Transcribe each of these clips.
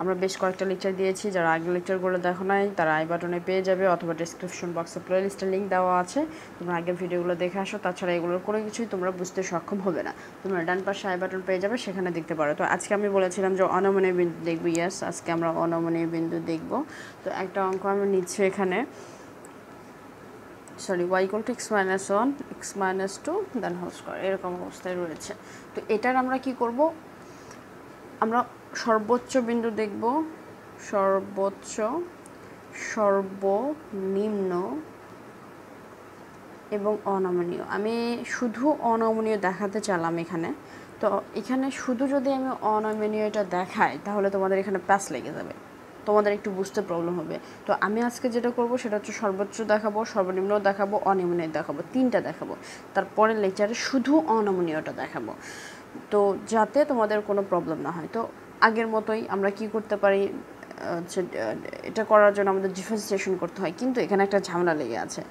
আমরা বেশ কয়েকটা লেকচার দিয়েছি, যারা আগের লেকচারগুলো দেখো নাই তারা আই বাটনে পেয়ে যাবে অথবা ডেসক্রিপশন বক্সে প্লেলিস্টের লিঙ্ক দেওয়া আছে, তোমরা আগের ভিডিওগুলো দেখে আসো। তাছাড়া এগুলোর কোনো কিছুই তোমরা বুঝতে সক্ষম হবে না, তোমরা ডান পাশে আই বাটন পেয়ে যাবে, সেখানে দেখতে পারো। তো আজকে আমি বলেছিলাম যে অনমনীয় বিন্দু দেখবো, ইয়াস আজকে আমরা অনমনীয় বিন্দু দেখব। তো একটা অঙ্ক আমি নিচ্ছি এখানে, y equal to x-1, x-2 then whole square, এরকম অবস্থায় রয়েছে। তো এটার আমরা কি করব, আমরা সর্বোচ্চ বিন্দু দেখব, সর্বোচ্চ, সর্বনিম্ন এবং অনমনীয়। আমি শুধু অনমনীয় দেখাতে চাইলাম এখানে। তো এখানে শুধু যদি আমি অনমনীয়টা দেখাই তাহলে তোমাদের এখানে প্লাস লেগে যাবে, তোমাদের একটু বুঝতে প্রবলেম হবে। তো আমি আজকে যেটা করব সেটা হচ্ছে সর্বোচ্চ দেখাবো, সর্বনিম্ন দেখাবো, অনমনীয় দেখাবো, তিনটা দেখাবো। তারপরে লেকচারে শুধু অনমনীয়টা দেখাবো, তো যাতে তোমাদের কোনো প্রবলেম না হয়। তো আগের মতোই আমরা কি করতে পারি, এটা করার জন্য আমাদের ডিফারেন্সিয়েশন করতে হয়, কিন্তু এখানে একটা ঝামেলা লেগে আছে।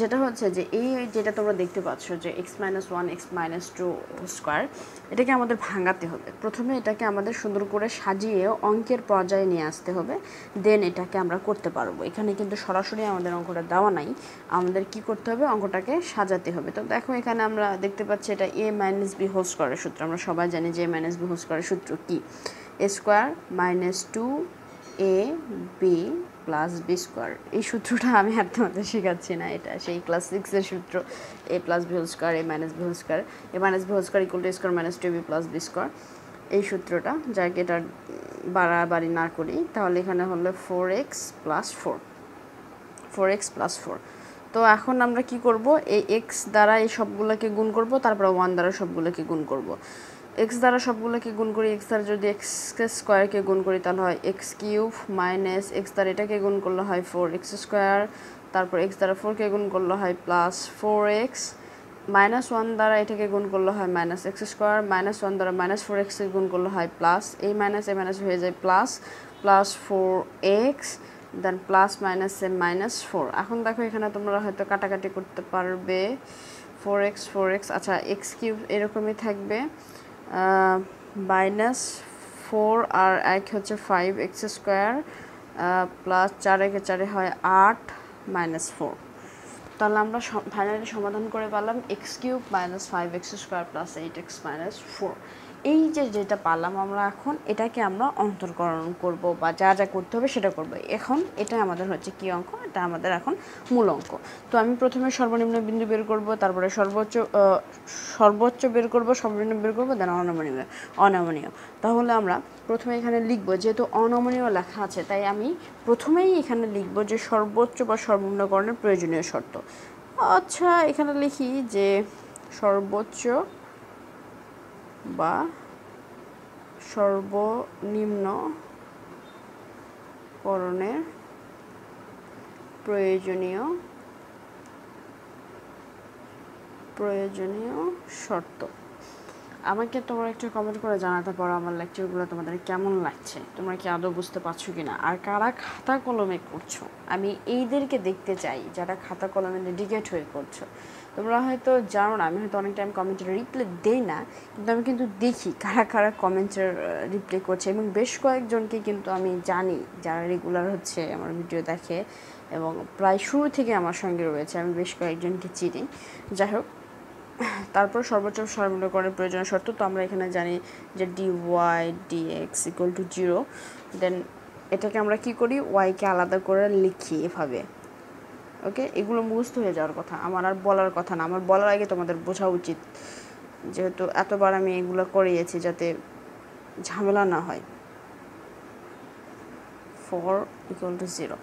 যেটা হচ্ছে যে এই যেটা তোমরা দেখতে পাচ্ছ যে x-1 x-2 স্কোয়ার, এটাকে আমাদের ভাঙাতে হবে। প্রথমে এটাকে আমাদের সুন্দর করে সাজিয়ে অঙ্কের পর্যায়ে নিয়ে আসতে হবে, দেন এটাকে আমরা করতে পারবো। এখানে কিন্তু সরাসরি আমাদের অঙ্কটা দেওয়া নাই, আমাদের কি করতে হবে, অঙ্কটাকে সাজাতে হবে। তো দেখো এখানে আমরা দেখতে পাচ্ছি এটা a-b হোল স্কোয়ারের সূত্র। আমরা সবাই জানি যে a-b হোল স্কোয়ারের সূত্র কী, a square -2ab plus b square. এই সূত্রটা আমি আর তোমাদের শেখাচ্ছি না, এটা সেই ক্লাস সিক্সের সূত্র, a plus b whole square, a whole square, a b whole square equal to square minus 2ab plus b square. এই সূত্রটা, যাকে এটা বাড়াবাড়ি না করি তাহলে এখানে হলো 4x প্লাস 4। তো এখন আমরা কি করব, এই x দ্বারা এই সবগুলোকে গুণ করব, তারপর 1 দ্বারা সবগুলোকে গুণ করব। x দ্বারা সবগুলোকে গুণ করি, x দ্বারা যদি x স্কোয়ারকে গুণ করি তাহলে হয় x³ মাইনাস x দ্বারা এটাকে গুণ করলে হয় 4x², তারপর x দ্বারা 4কে গুণ করলে হয় প্লাস 4x, মাইনাস 1 দ্বারা এটাকে গুণ করলে হয় মাইনাস x², মাইনাস 1 দ্বারা মাইনাস 4x গুণ করলে হয় প্লাস, এই মাইনাস এ মাইনাস হয়ে যায় plus, plus 4x then plus minus এ মাইনাস 4। এখন দেখো এখানে তোমরা হয়তো কাটাকাটি করতে পারবে, 4x 4x, আচ্ছা x³ এরকমই থাকবে, মাইনাস 4 আর 1 হচ্ছে 5x² প্লাস 4 × 4 হয় 8 মাইনাস 4। তাহলে আমরা ফাইনালি সমাধান করে পেলাম x³ minus 5x² plus 8x minus 4। এই যে যেটা পারলাম আমরা, এখন এটাকে আমরা অন্তরকরণ করব বা যা যা করতে হবে সেটা করব। এখন এটা আমাদের হচ্ছে কি অঙ্ক, এটা আমাদের এখন মূল অঙ্ক। তো আমি প্রথমে সর্বনিম্ন বিন্দু বের করব, তারপরে সর্বোচ্চ বের করব, সর্বনিম্ন বের করব, দেন অনমনীয়। তাহলে আমরা প্রথমে এখানে লিখব, যেহেতু অনমনীয় লেখা আছে তাই আমি প্রথমেই এখানে লিখব যে সর্বোচ্চ বা সর্বনিম্নকরণের প্রয়োজনীয় শর্ত। আচ্ছা এখানে লিখি যে সর্বোচ্চ বা সর্বনিম্নকরণের প্রয়োজনীয় শর্ত। আমাকে তোমরা একটু কমেন্ট করে জানাতে পারো আমার লেকচারগুলো তোমাদের কেমন লাগছে, তোমরা কি আদৌ বুঝতে পারছো কি না, আর কারা খাতা কলমে করছো। আমি এইদেরকে দেখতে চাই যারা খাতা কলমে ডেডিকেট হয়ে করছো। তোমরা হয়তো জানো না, আমি হয়তো অনেক টাইম কমেন্টের রিপ্লে দেই না, কিন্তু আমি কিন্তু দেখি কারা কারা কমেন্টের রিপ্লে করছে, এবং বেশ কয়েকজনকে কিন্তু আমি জানি যারা রেগুলার হচ্ছে আমার ভিডিও দেখে এবং প্রায় শুরু থেকে আমার সঙ্গে রয়েছে, আমি বেশ কয়েকজনকে চিনি। যাই হোক, তারপর সর্বোচ্চ সর্বনিম্নকরণের প্রয়োজনীয় শর্ত। তো আমরা এখানে জানি যে dy/dx = 0, দেন এটাকে আমরা কি করি, yকে আলাদা করে লিখি এভাবে। ওকে, এগুলো মুখস্থ হয়ে যাওয়ার কথা, আমার আর বলার কথা না, আমার বলার আগে তোমাদের বোঝা উচিত, যেহেতু এতবার আমি এগুলো করিয়েছি যাতে ঝামেলা না হয়। 4 = 0।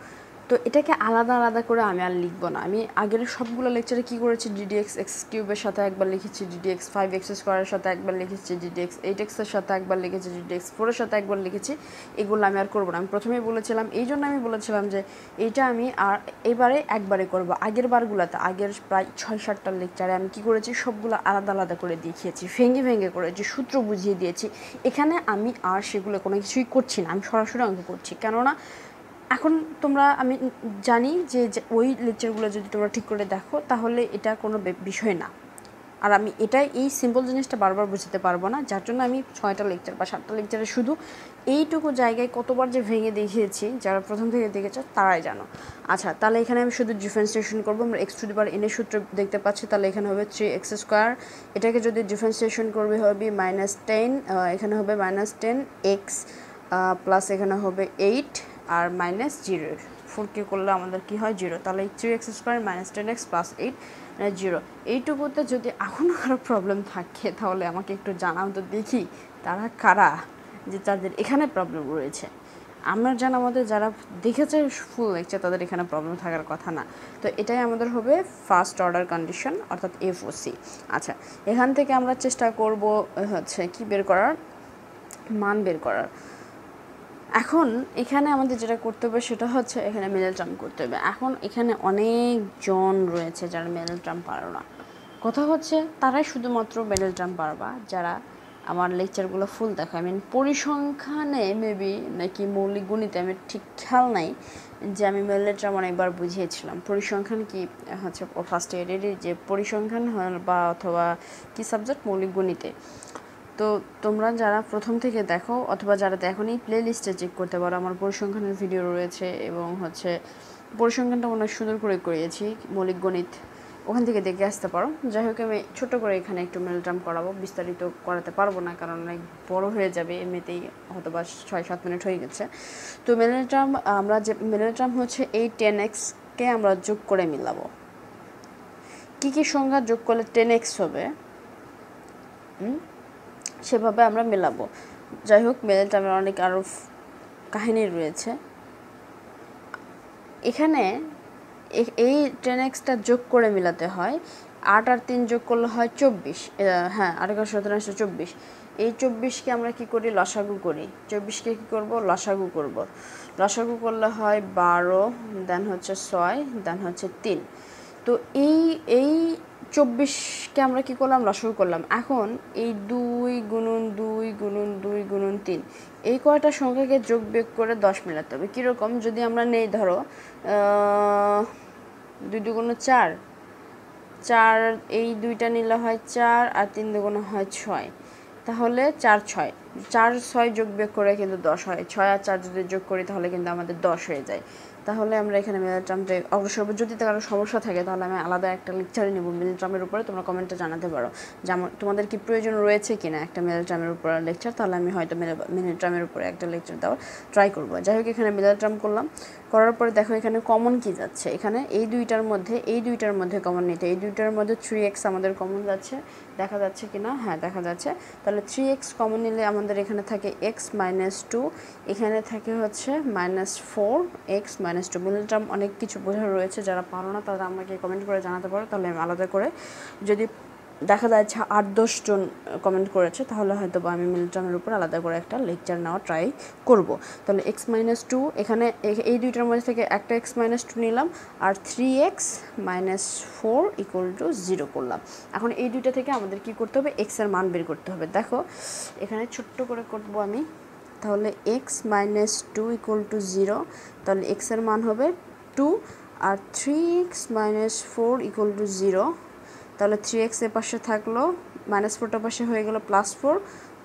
তো এটাকে আলাদা আলাদা করে আমি আর লিখবো না। আমি আগের সবগুলো লেকচারে কী করেছি, ddx x³ এর সাথে একবার লিখেছি, ddx 5x² সাথে একবার লিখেছি, ddx 8x এর সাথে একবার লিখেছি, ddx 4 এর সাথে একবার লিখেছি। এগুলো আমি আর করবো না। আমি প্রথমেই বলেছিলাম, এই জন্য আমি বলেছিলাম যে এইটা আমি আর এবারে একবারে করব। আগের বারগুলোতে, আগের প্রায় 6-7টা লেকচারে আমি কী করেছি, সবগুলো আলাদা আলাদা করে দেখিয়েছি, ভেঙে করেছি, সূত্র বুঝিয়ে দিয়েছি। এখানে আমি আর সেগুলো কোনো কিছুই করছি না, আমি সরাসরি অঙ্ক করছি। কেননা এখন তোমরা, আমি জানি যে ওই লেকচারগুলো যদি তোমরা ঠিক করে দেখো তাহলে এটা কোনো বিষয় না, আর আমি এটা এই সিম্পল জিনিসটা বারবার বুঝতে পারবো না, যার জন্য আমি ৬টা লেকচার বা ৭টা লেকচারে শুধু এইটুকু জায়গায় কতবার যে ভেঙে দেখিয়েছি, যারা প্রথম থেকে দেখেছ তারাই জানো। আচ্ছা, তাহলে এখানে আমি শুধু ডিফারেন্সিয়েশন করবো। আমরা x to the power N এর সূত্র দেখতে পাচ্ছি, তাহলে এখানে হবে 3x স্কোয়ার। এটাকে যদি ডিফারেন্সিয়েশন করবে হবে -10, এখানে হবে -10x প্লাস এখানে হবে 8 আর -0, 4k করলে আমাদের কী হয় 0। তাহলে 3x স্কোয়ার -10x প্লাস 8 0। এইটুকুতে যদি এখনও কারো প্রবলেম থাকে তাহলে আমাকে একটু জানাও তো দেখি তারা কারা, যে যাদের এখানে প্রবলেম রয়েছে। আমরা জানা আমাদের যারা দেখেছে ফুল লেকচার তাদের এখানে প্রবলেম থাকার কথা না। তো এটাই আমাদের হবে ফার্স্ট অর্ডার কন্ডিশন অর্থাৎ FOC। আচ্ছা, এখান থেকে আমরা চেষ্টা করব হচ্ছে কি বের করার, মান বের করার। এখন এখানে আমাদের যেটা করতে হবে সেটা হচ্ছে এখানে মেডেল টার্ম করতে হবে। এখন এখানে অনেকজন রয়েছে যারা মেডেল টার্ম পারো না। কথা হচ্ছে তারাই শুধুমাত্র মেডেল টার্ম পারবা যারা আমার লেকচারগুলো ফুল দেখো। আই মিন পরিসংখ্যানে মেবি নাকি মৌলিক গণিতে আমি ঠিক খেয়াল নাই, যে আমি মেডেল টার্ম অনেকবার বুঝিয়েছিলাম। পরিসংখ্যান কি হচ্ছে ফার্স্ট ইয়ারের যে পরিসংখ্যান বা অথবা কি সাবজেক্ট মৌলিক গণিতে। তো তোমরা যারা প্রথম থেকে দেখো অথবা যারা এখন এই প্লে লিস্টে চেক করতে পারো, আমার পরিসংখ্যানের ভিডিও রয়েছে এবং হচ্ছে পরিসংখ্যানটা অনেক সুন্দর করে করিয়েছি মৌলিক গণিত, ওখান থেকে দেখে আসতে পারো। যাই হোক, আমি ছোটো করে এখানে একটু মেডেল টার্ম করাবো, বিস্তারিত করাতে পারবো না কারণ অনেক বড়ো হয়ে যাবে এমনিতেই, হয়তো বা 6-7 মিনিট হয়ে গেছে। তো মেডেল টার্ম আমরা যে মেডেল টার্ম হচ্ছে এই 10xকে আমরা যোগ করে মিলাবো। কী কী সংখ্যা যোগ করলে 10x হবে সেভাবে আমরা মেলাবো। যাই হোক, মেডেল টার্মের অনেক আরও কাহিনী রয়েছে। এখানে এই 10xটা যোগ করে মিলাতে হয়। 8 আর 3 যোগ করলে হয় 24। হ্যাঁ, 8 আর 17 24। এই 24কে আমরা কি করি, লসাগু করি। 24কে কি করব, লসাগু করব। লসাগু করলে হয় 12, দেন হচ্ছে 6, দেন হচ্ছে 3। তো এই 24কে আমরা কি করলাম, লসাগু করলাম। এখন এই 2 × 2 × 2 × 3 এই কয়টা সংখ্যাকে যোগ বিয়োগ করে 10 মেলাতে হবে। কীরকম, যদি আমরা নেই ধরো 2 × 4, 4 এই 2টা নিলে হয় 4 আর 3 × 2 হয় 6, তাহলে 4 6 যোগ বিয়োগ করে কিন্তু 10 হয়। 6 আর 4 যদি যোগ করি তাহলে কিন্তু আমাদের 10 হয়ে যায়। তাহলে আমরা এখানে মেডেল টার্মটা অবশ্যই, যদি কারো সমস্যা থাকে তাহলে আমি আলাদা একটা লেকচারে নেব মেডেল টার্মের উপরে। তোমরা কমেন্টে জানাতে পারো যেমন তোমাদের কি প্রয়োজন রয়েছে কিনা একটা মেডেল টার্মের উপর লেকচার, তাহলে আমি হয়তো মেডেল টার্মের উপরে একটা লেকচার দেওয়ার ট্রাই করবো। যাই হোক, এখানে মেডেল টার্ম করলাম, করার পরে দেখো এখানে কমন কি যাচ্ছে। এখানে এই দুইটার মধ্যে কমন নিতে, এই দুইটার মধ্যে 3x আমাদের কমন যাচ্ছে, দেখা যাচ্ছে কি না, হ্যাঁ দেখা যাচ্ছে। তাহলে 3x কমন নিলে আমাদের এখানে থাকে x -2, এখানে থাকে হচ্ছে -4x -2। মেডেল টার্ম অনেক কিছু বোঝা রয়েছে, যারা পারো না তারা আমাকে কমেন্ট করে জানাতে পারো, তাহলে আমি আলাদা করে, যদি দেখা যাচ্ছে 8-10 জন কমেন্ট করেছে তাহলে হয়তো বা আমি মেডেল টার্মের উপর আলাদা করে একটা লেকচার নেওয়া ট্রাই করব। তাহলে x -2, এখানে এই দুইটার মধ্যে থেকে একটা x -2 নিলাম আর 3x -4 = 0 করলাম। এখন এই দুইটা থেকে আমাদের কি করতে হবে, x এর মান বের করতে হবে। দেখো এখানে ছোট্ট করে করব আমি, তাহলে x -2 = 0, তাহলে x এর মান হবে 2 আর 3x -4 = 0। তাহলে 3x এর পাশে থাকলো -4টার পাশে হয়ে গেল +4,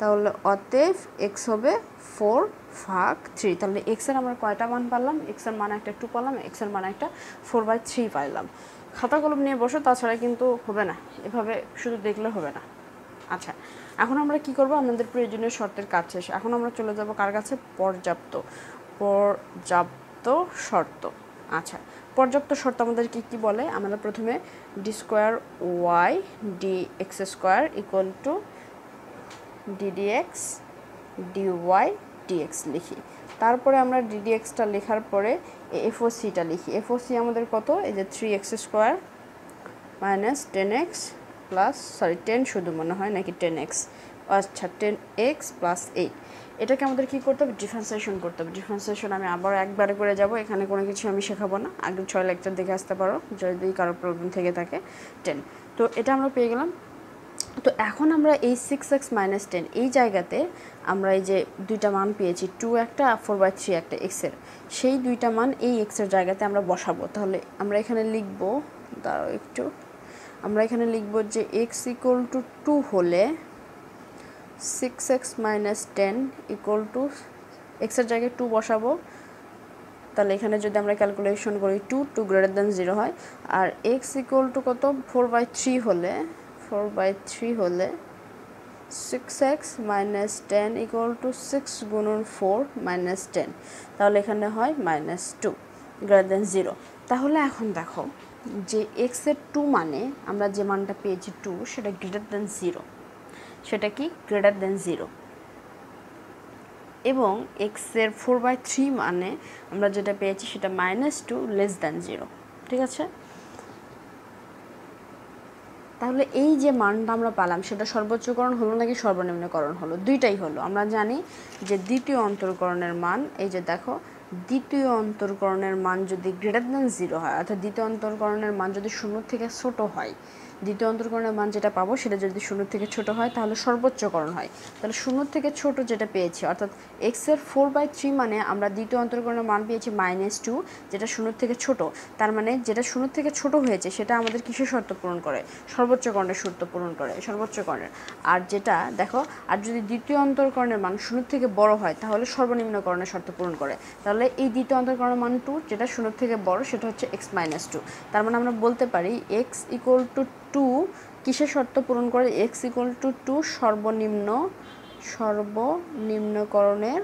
তাহলে অতএব x হবে 4/3। তাহলে x এর আমরা কয়টা মান পারলাম, x এর মান একটা 2 পারলাম, x এর মান একটা 4/3 পাইলাম। খাতা কলম নিয়ে বসো, তাছাড়া কিন্তু হবে না, এভাবে শুধু দেখলে হবে না। আচ্ছা, এখন আমরা কি করব, আমাদের প্রয়োজনীয় শর্তের কাজ শেষ। এখন আমরা চলে যাব কার কাছে, পর্যাপ্ত শর্ত। আচ্ছা, পর্যাপ্ত শর্ত আমাদের কি কি বলে, আমরা প্রথমে d² y dx² = ddx dy dx লিখি। তারপরে আমরা ddxটা লেখার পরে FOCটা লিখি। FOC আমাদের কত, এই যে 3x² -10x প্লাস 10 শুধু মনে হয় নাকি 10x, আচ্ছা 10x প্লাস 8। এটাকে আমাদের কী করতে হবে, ডিফারেন্সিয়েশন করতে হবে। ডিফারেন্সিয়েশন আমি আবার একবারে করে যাব, এখানে কোনো কিছু আমি শেখাবো না, আগে 6 লেকচার দেখে আসতে পারো যদি কারোর প্রবলেম থেকে থাকে। 10, তো এটা আমরা পেয়ে গেলাম। তো এখন আমরা এই 6x -10 এই জায়গাতে আমরা এই যে দুইটা মান পেয়েছি, 2 একটা 4/3 একটা x এর, সেই দুইটা মান এই x এর জায়গাতে আমরা বসাবো। তাহলে আমরা এখানে লিখব, দাঁড়াও একটু, আমরা এখানে লিখব যে x equal to 2 হলে 6x minus 10 equal to x এর জায়গায় 2 বসাবো, তাহলে এখানে যদি আমরা ক্যালকুলেশন করি 2 greater than 0 হয়। আর x equal to কত 4/3 হলে 4/3 হলে 6x minus 10 equal to 6 গুণন 4 minus 10, তাহলে এখানে হয় minus 2 greater than 0। তাহলে এখন দেখো যে x এর 2 মানে আমরা যে মানটা পেয়েছি 2 সেটা greater than 0, সেটা কি greater than 0, এবং x এর 4/3 মানে আমরা যেটা পেয়েছি সেটা -2 less than 0। ঠিক আছে, তাহলে এই যে মানটা আমরা পেলাম সেটা সর্বোচ্চকরণ হলো নাকি সর্বনিম্নকরণ হলো? দুইটাই হলো। আমরা জানি যে দ্বিতীয় অন্তরকরণের মান, এই যে দেখো দ্বিতীয় অন্তরকরণের মান যদি greater than 0 হয়, অর্থাৎ দ্বিতীয় অন্তরকরণের মান যদি 0 থেকে ছোট হয়, দ্বিতীয় অন্তরকরণের মান যেটা পাবো সেটা যদি 0 থেকে ছোট হয় তাহলে সর্বোচ্চকরণ হয়। তাহলে 0 থেকে ছোট যেটা পেয়েছি অর্থাৎ x এর 4/3 মানে আমরা দ্বিতীয় অন্তরকরণের মান পেয়েছি -2 যেটা 0 থেকে ছোট, তার মানে যেটা 0 থেকে ছোট হয়েছে সেটা আমাদের কিসের শর্ত পূরণ করে? সর্বোচ্চকরণের শর্ত পূরণ করে, সর্বোচ্চকরণের। আর যেটা দেখো আর যদি দ্বিতীয় অন্তরকরণের মান 0 থেকে বড় হয় তাহলে সর্বনিম্নকরণের শর্ত পূরণ করে। তাহলে এই দ্বিতীয় অন্তরকরণের মান 2 যেটা 0 থেকে বড় সেটা হচ্ছে x - 2। তার মানে আমরা বলতে পারি x equal to 2 কিসের শর্ত পূরণ করে? x equal to 2 সর্বনিম্নকরণের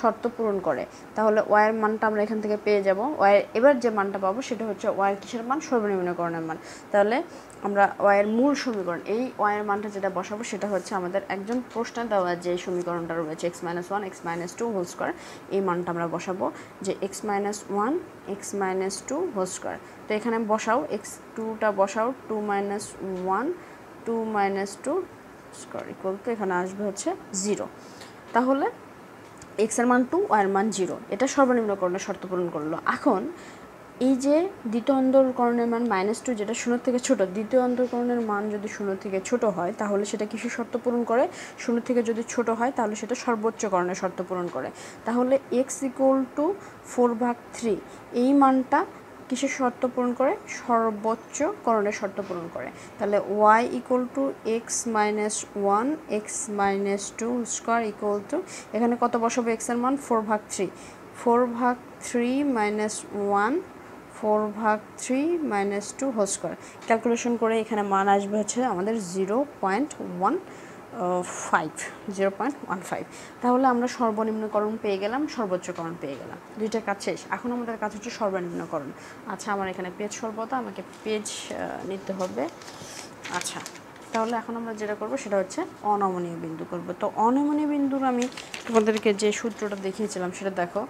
শর্ত পূরণ করে। তাহলে y এর মানটা আমরা এখান থেকে পেয়ে যাব, y এবার যে মানটা পাবো সেটা হচ্ছে y এর কিসের মান? সর্বনিম্নকরণের মান। তাহলে আমরা y এর মূল সমীকরণ, এই y এর মানটা যেটা বসাবো সেটা হচ্ছে আমাদের একজন প্রশ্নে দেওয়া যে সমীকরণটা রয়েছে x - 1 x - 2 হোল স্কয়ার, এই মানটা আমরা বসাবো যে x - 1 x - 2 হোল স্কয়ার। তো এখানে বসাও x2টা বসাও 2 - 1 2 - 2 স্কয়ার ইকুয়াল টু এখানে আসবে হচ্ছে 0। তাহলে x এর মান 2 y এর মান 0, এটা সর্বনিম্নকরণের শর্ত পূরণ করলো। এখন এই যে দ্বিতীয় অন্তরকরণের মান -2 যেটা 0 থেকে ছোট, দ্বিতীয় অন্তরকরণের মান যদি 0 থেকে ছোট হয় তাহলে সেটা কিসের শর্ত পূরণ করে? 0 থেকে যদি ছোট হয় তাহলে সেটা সর্বোচ্চকরণের শর্ত পূরণ করে। তাহলে x = 4/3 এই মানটা কিসের শর্ত পূরণ করে? সর্বোচ্চকরণের শর্ত পূরণ করে। তাহলে y = x - 1 x - 2 square equal to এখানে কত বসাবো? x এর মান 4/3 4/3 - 1 4/3 - 2 হোল স্কয়ার ক্যালকুলেশন করে এখানে মান আসবে হচ্ছে আমাদের 0.15। তাহলে আমরা সর্বনিম্নকরণ পেয়ে গেলাম, সর্বোচ্চকরণ পেয়ে গেলাম, দুইটা কাজ শেষ। এখন আমাদের কাজ হচ্ছে সর্বনিম্নকরণ। আচ্ছা, আমার এখানে পেজ সর্বদা আমাকে পেজ নিতে হবে। আচ্ছা, তাহলে এখন আমরা যেটা করব সেটা হচ্ছে অনমনীয় বিন্দু করব। তো অনমনীয় বিন্দুর আমি তোমাদেরকে যে সূত্রটা দেখিয়েছিলাম সেটা দেখো,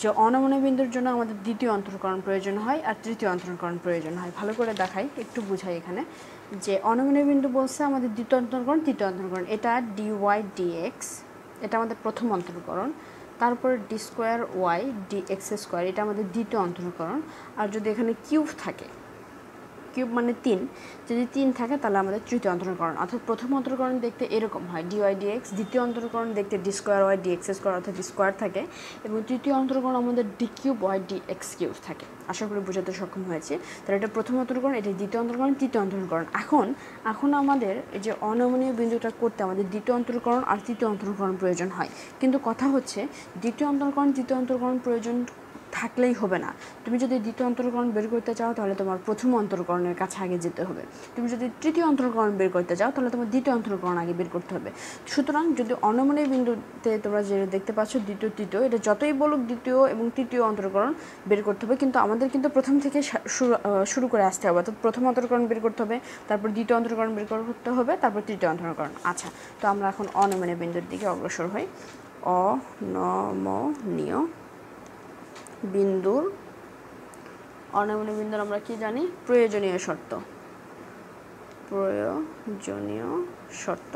যে অনমনীয় বিন্দুর জন্য আমাদের দ্বিতীয় অন্তরকরণ প্রয়োজন হয় আর তৃতীয় অন্তরকরণ প্রয়োজন হয়। ভালো করে দেখাই, একটু বুঝাই এখানে, যে অনমনীয় বিন্দু বলছে আমাদের দ্বিতীয় অন্তরকরণ, তৃতীয় অন্তরকরণ, এটা dy dx, এটা আমাদের প্রথম অন্তরকরণ। তারপরে d² y dx² এটা আমাদের দ্বিতীয় অন্তরকরণ। আর যদি এখানে কিউব থাকে, কিউব মানে 3, যদি 3 থাকে তাহলে আমাদের তৃতীয় অন্তরকরণ। অর্থাৎ প্রথম অন্তরকরণ দেখতে এরকম হয় dy dx, দ্বিতীয় অন্তরকরণ দেখতে d² y dx² অর্থাৎ স্কোয়ার থাকে, এবং তৃতীয় অন্তরকরণ আমাদের d³ y dx³ থাকে। আশা করি বোঝাতে সক্ষম হয়েছে। তাহলে এটা প্রথম অন্তরকরণ, এটা দ্বিতীয় অন্তরকরণ, তৃতীয় অন্তরকরণ। এখন আমাদের এই যে অনমনীয় বিন্দুটা করতে আমাদের দ্বিতীয় অন্তরকরণ আর তৃতীয় অন্তরকরণ প্রয়োজন হয়। কিন্তু কথা হচ্ছে দ্বিতীয় অন্তরকরণ, তৃতীয় অন্তরকরণ প্রয়োজন থাকলেই হবে না। তুমি যদি দ্বিতীয় অন্তরকরণ বের করতে চাও তাহলে তোমার প্রথম অন্তরকরণের কাছে আগে যেতে হবে, তুমি যদি তৃতীয় অন্তরকরণ বের করতে চাও তাহলে তোমার দ্বিতীয় অন্তরকরণ আগে বের করতে হবে। সুতরাং যদি অনমনীয় বিন্দুতে তোমরা যে দেখতে পাচ্ছ দ্বিতীয় তৃতীয়, এটা যতই বলুক দ্বিতীয় এবং তৃতীয় অন্তরকরণ বের করতে হবে, কিন্তু আমাদের কিন্তু প্রথম থেকে শুরু করে আসতে হবে। অর্থাৎ প্রথম অন্তরকরণ বের করতে হবে, তারপর দ্বিতীয় অন্তরকরণ বের করতে হবে, তারপর তৃতীয় অন্তরকরণ। আচ্ছা, তো আমরা এখন অনমনীয় বিন্দুর দিকে অগ্রসর হই। অনমনীয় বিন্দুর আমরা কি জানি? প্রয়োজনীয় শর্ত।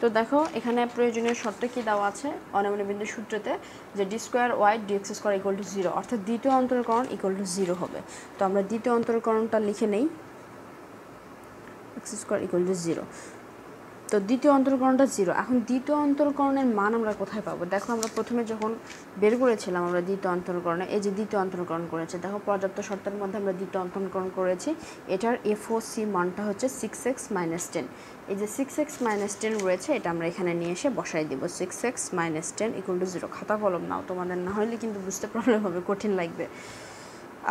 তো দেখো এখানে প্রয়োজনীয় শর্ত কি দেওয়া আছে অনমনীয় বিন্দুর সূত্রতে, যে d² y dx² = 0, অর্থাৎ দ্বিতীয় অন্তরকরণ = 0 হবে। তো আমরা দ্বিতীয় অন্তরকরণটা লিখে নেই, x² = 0। तो দ্বিতীয় অন্তরকরণটা 0। এখন দ্বিতীয় অন্তরকরণের মান আমরা কোথায় পাবো? দেখো আমরা প্রথমে যখন বের করেছিলাম আমরা দ্বিতীয় অন্তরকরণে, এই যে দ্বিতীয় অন্তরকরণ করেছে, দেখো পর্যাপ্ত শর্তের মধ্যে আমরা দ্বিতীয় অন্তরকরণ করেছি। এটার FOC মানটা হচ্ছে 6x-10। এই যে 6x-10 রয়েছে এটা আমরা এখানে নিয়ে এসে বসাই দেব। 6x-10 = 0। খাতা কলম নাও, তোমাদের না হলে কিন্তু বুঝতে প্রবলেম হবে, কঠিন লাগবে।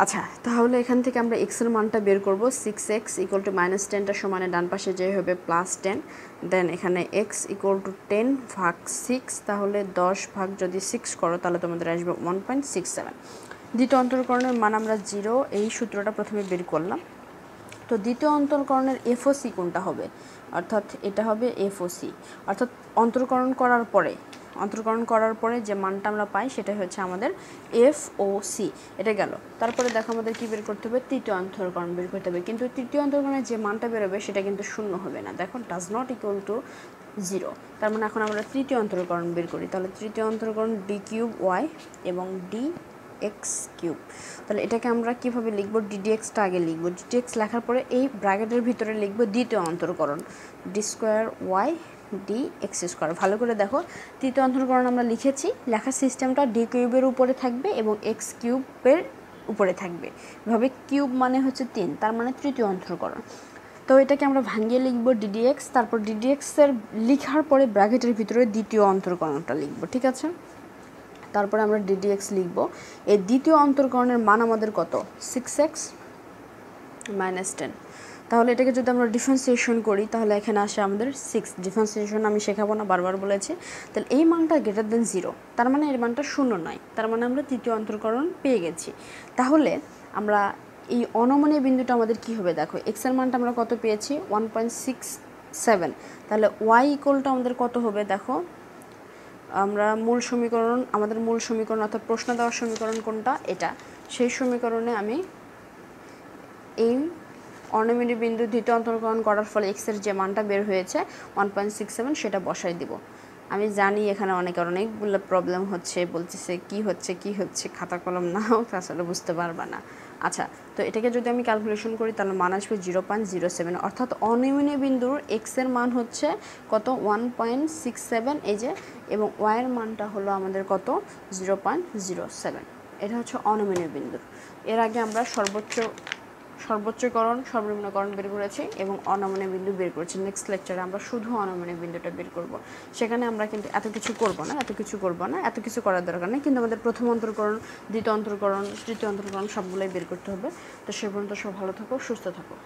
আচ্ছা তাহলে এখান থেকে আমরা x এর মানটা বের করব। 6x = -10 এর সমান ডান পাশে যে হবে +10, দেন এখানে x = 10 ভাগ 6, তাহলে 10 ভাগ যদি 6 করো তাহলে তোমাদের আসবে 1.67। দ্বিতীয় অন্তরকরণের মান আমরা 0, এই সূত্রটা প্রথমে বের করলাম। তো দ্বিতীয় অন্তরকরণের FOC কোনটা হবে, অর্থাৎ এটা হবে FOC, অর্থাৎ অন্তরকরণ করার পরে যে মানটা আমরা পাই সেটাই হচ্ছে আমাদের FOC। এটা গেল। তারপরে দেখো আমাদের কী বের করতে হবে, তৃতীয় অন্তরকরণ বের করতে হবে, কিন্তু তৃতীয় অন্তরকরণের যে মানটা বেরোবে সেটা কিন্তু শূন্য হবে না। দেখো does not equal to 0, তার মানে এখন আমরা তৃতীয় অন্তরকরণ বের করি। তাহলে তৃতীয় অন্তরকরণ d³ y এবং dx³। তাহলে এটাকে আমরা কীভাবে লিখব? ddxটা আগে লিখব, dx লেখার পরে এই ব্র্যাকেটের ভিতরে লিখব দ্বিতীয় অন্তরকরণ d²y dx²। ভালো করে দেখো, তৃতীয় অন্তরকরণ আমরা লিখেছি, লেখার সিস্টেমটা d³ এর উপরে থাকবে এবং x³ এর উপরে থাকবে, এভাবে কিউব মানে হচ্ছে 3, তার মানে তৃতীয় অন্তরকরণ। তো এটাকে আমরা ভাঙিয়ে লিখব ddx, তারপর ddx-এর লিখার পরে ব্র্যাকেটের ভিতরে দ্বিতীয় অন্তরকরণটা লিখব, ঠিক আছে? তারপরে আমরা ddx লিখব। এই দ্বিতীয় অন্তরকরণের মান আমাদের কত? 6x-10। তাহলে এটাকে যদি আমরা ডিফারেন্সিয়েশন করি তাহলে এখানে আসে আমাদের 6। ডিফারেন্সিয়েশন আমি শেখাবো না, বারবার বলেছি। তাহলে এই মানটা > 0, তার মানে এর মানটা শূন্য নয়, তার মানে আমরা তৃতীয় অন্তরকরণ পেয়ে গেছি। তাহলে আমরা এই অনমনীয় বিন্দুটা আমাদের কি হবে? দেখো x এর মানটা আমরা কত পেয়েছি, 1.67। তাহলে y = আমাদের কত হবে? দেখো আমরা আমাদের মূল সমীকরণ অর্থাৎ প্রশ্ন দেওয়ার সমীকরণ কোনটা, এটা সেই সমীকরণে আমি এই অনমনীয় বিন্দু দ্বিতীয় অন্তরকরণ করার ফলে x এর যে মানটা বের হয়েছে 1.67 সেটা বসাই দিব। আমি জানি এখানে অনেকগুলো প্রবলেম হচ্ছে, বলতেছে কি হচ্ছে, খাতা কলম নাও, তাছাড়া বুঝতে পারবা না। আচ্ছা তো এটাকে যদি আমি ক্যালকুলেশন করি তাহলে মান আসবে 0.07, অর্থাৎ অনমনীয় বিন্দুর x এর মান হচ্ছে কত, 1.67 এই যে, এবং y এর মানটা হলো আমাদের কত, 0.07। এটা হচ্ছে অনমনীয় বিন্দুর। এর আগে আমরা সর্বোচ্চকরণ সর্বনিম্নকরণ বের করেছি এবং অনমনীয় বিন্দু বের করেছি। নেক্সট লেকচারে আমরা শুধু অনমনীয় বিন্দুটা বের করব। সেখানে আমরা কিন্তু এত কিছু করার দরকার নেই, কিন্তু আমাদের প্রথম অন্তরকরণ, দ্বিতীয় অন্তরকরণ, তৃতীয় অন্তরকরণ সবগুলোই বের করতে হবে। তো সে পর্যন্ত সব ভালো থাকো, সুস্থ থাকো।